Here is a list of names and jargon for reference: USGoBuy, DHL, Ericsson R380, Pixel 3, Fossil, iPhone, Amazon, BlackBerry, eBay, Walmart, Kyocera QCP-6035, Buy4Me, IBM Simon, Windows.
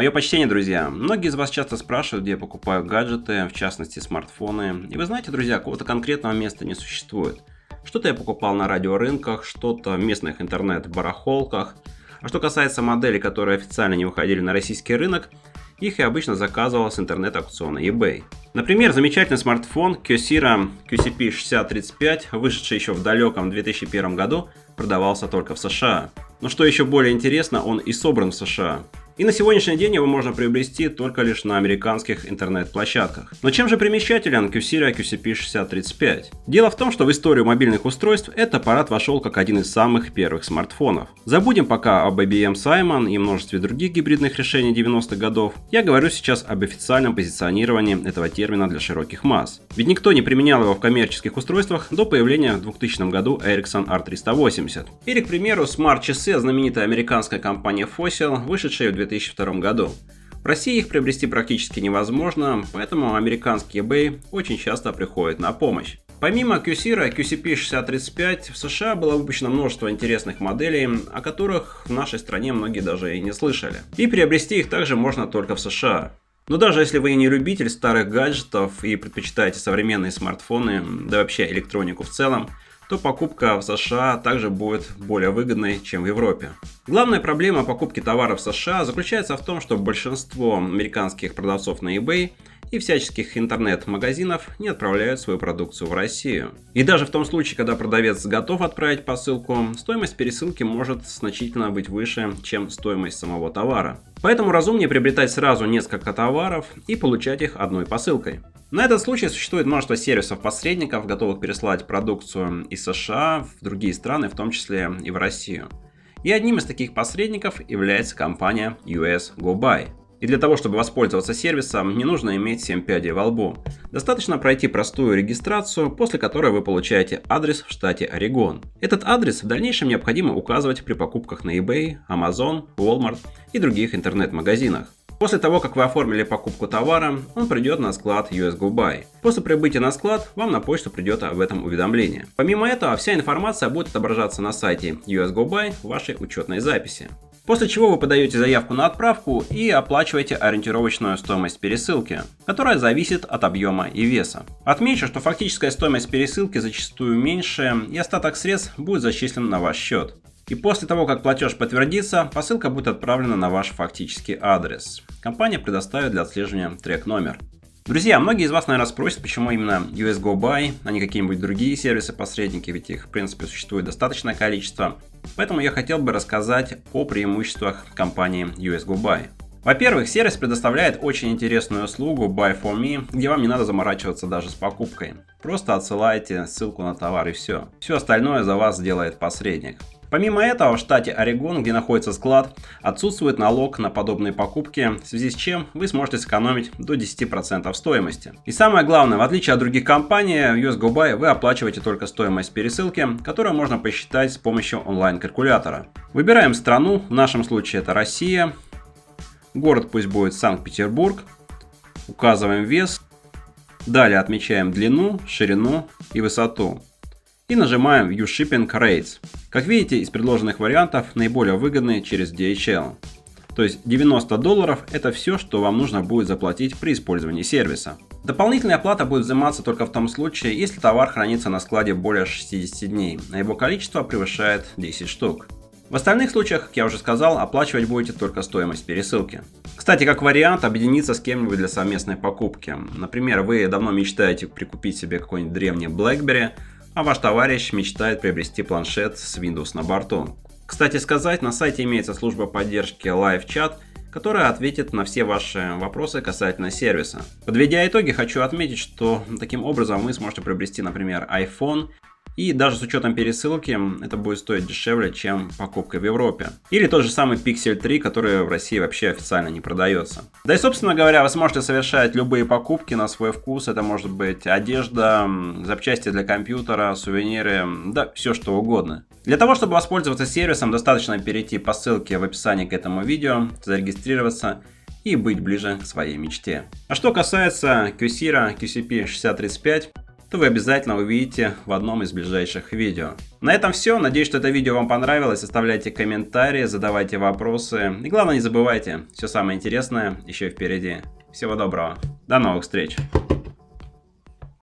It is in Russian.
Мое почтение, друзья. Многие из вас часто спрашивают, где я покупаю гаджеты, в частности смартфоны. И вы знаете, друзья, какого-то конкретного места не существует. Что-то я покупал на радиорынках, что-то в местных интернет-барахолках. А что касается моделей, которые официально не выходили на российский рынок, их я обычно заказывал с интернет-аукциона eBay. Например, замечательный смартфон Kyocera QCP-6035, вышедший еще в далеком 2001 году, продавался только в США. Но что еще более интересно, он и собран в США. И на сегодняшний день его можно приобрести только лишь на американских интернет-площадках. Но чем же примечателен Kyocera QCP-6035? Дело в том, что в историю мобильных устройств этот аппарат вошел как один из самых первых смартфонов. Забудем пока об IBM Simon и множестве других гибридных решений 90-х годов. Я говорю сейчас об официальном позиционировании этого термина для широких масс. Ведь никто не применял его в коммерческих устройствах до появления в 2000 году Ericsson R380. Или, к примеру, смарт-часы знаменитой американской компании Fossil, вышедшие в 2002 году. В России их приобрести практически невозможно, поэтому американский eBay очень часто приходит на помощь. Помимо Kyocera QCP-6035 в США было выпущено множество интересных моделей, о которых в нашей стране многие даже и не слышали. И приобрести их также можно только в США. Но даже если вы не любитель старых гаджетов и предпочитаете современные смартфоны, да вообще электронику в целом, то покупка в США также будет более выгодной, чем в Европе. Главная проблема покупки товаров в США заключается в том, что большинство американских продавцов на eBay и всяческих интернет-магазинов не отправляют свою продукцию в Россию. И даже в том случае, когда продавец готов отправить посылку, стоимость пересылки может значительно быть выше, чем стоимость самого товара. Поэтому разумнее приобретать сразу несколько товаров и получать их одной посылкой. На этот случай существует множество сервисов-посредников, готовых переслать продукцию из США в другие страны, в том числе и в Россию. И одним из таких посредников является компания USGoBuy. И для того, чтобы воспользоваться сервисом, не нужно иметь 7 пядей во лбу. Достаточно пройти простую регистрацию, после которой вы получаете адрес в штате Орегон. Этот адрес в дальнейшем необходимо указывать при покупках на eBay, Amazon, Walmart и других интернет-магазинах. После того, как вы оформили покупку товара, он придет на склад USGoBuy. После прибытия на склад вам на почту придет об этом уведомление. Помимо этого, вся информация будет отображаться на сайте USGoBuy в вашей учетной записи. После чего вы подаете заявку на отправку и оплачиваете ориентировочную стоимость пересылки, которая зависит от объема и веса. Отмечу, что фактическая стоимость пересылки зачастую меньше, и остаток средств будет зачислен на ваш счет. И после того, как платеж подтвердится, посылка будет отправлена на ваш фактический адрес. Компания предоставит для отслеживания трек-номер. Друзья, многие из вас, наверное, спросят, почему именно USGoBuy, а не какие-нибудь другие сервисы-посредники, ведь их, в принципе, существует достаточное количество. Поэтому я хотел бы рассказать о преимуществах компании USGoBuy. Во-первых, сервис предоставляет очень интересную услугу Buy4Me, где вам не надо заморачиваться даже с покупкой. Просто отсылаете ссылку на товар и все. Все остальное за вас делает посредник. Помимо этого, в штате Орегон, где находится склад, отсутствует налог на подобные покупки, в связи с чем вы сможете сэкономить до 10% стоимости. И самое главное, в отличие от других компаний, в USGoBuy вы оплачиваете только стоимость пересылки, которую можно посчитать с помощью онлайн-калькулятора. Выбираем страну, в нашем случае это Россия. Город пусть будет Санкт-Петербург. Указываем вес. Далее отмечаем длину, ширину и высоту. И нажимаем View Shipping Rates. Как видите, из предложенных вариантов наиболее выгодный через DHL. То есть $90 – это все, что вам нужно будет заплатить при использовании сервиса. Дополнительная оплата будет взиматься только в том случае, если товар хранится на складе более 60 дней, а его количество превышает 10 штук. В остальных случаях, как я уже сказал, оплачивать будете только стоимость пересылки. Кстати, как вариант, объединиться с кем-нибудь для совместной покупки. Например, вы давно мечтаете прикупить себе какой-нибудь древний BlackBerry, а ваш товарищ мечтает приобрести планшет с Windows на борту. Кстати сказать, на сайте имеется служба поддержки Live Chat, которая ответит на все ваши вопросы касательно сервиса. Подведя итоги, хочу отметить, что таким образом вы сможете приобрести, например, iPhone, и даже с учетом пересылки это будет стоить дешевле, чем покупка в Европе. Или тот же самый Pixel 3, который в России вообще официально не продается. Да и, собственно говоря, вы сможете совершать любые покупки на свой вкус. Это может быть одежда, запчасти для компьютера, сувениры, да все что угодно. Для того, чтобы воспользоваться сервисом, достаточно перейти по ссылке в описании к этому видео, зарегистрироваться и быть ближе к своей мечте. А что касается Kyocera QCP-6035, то вы обязательно увидите в одном из ближайших видео. На этом все. Надеюсь, что это видео вам понравилось. Оставляйте комментарии, задавайте вопросы. И главное, не забывайте, все самое интересное еще впереди. Всего доброго. До новых встреч.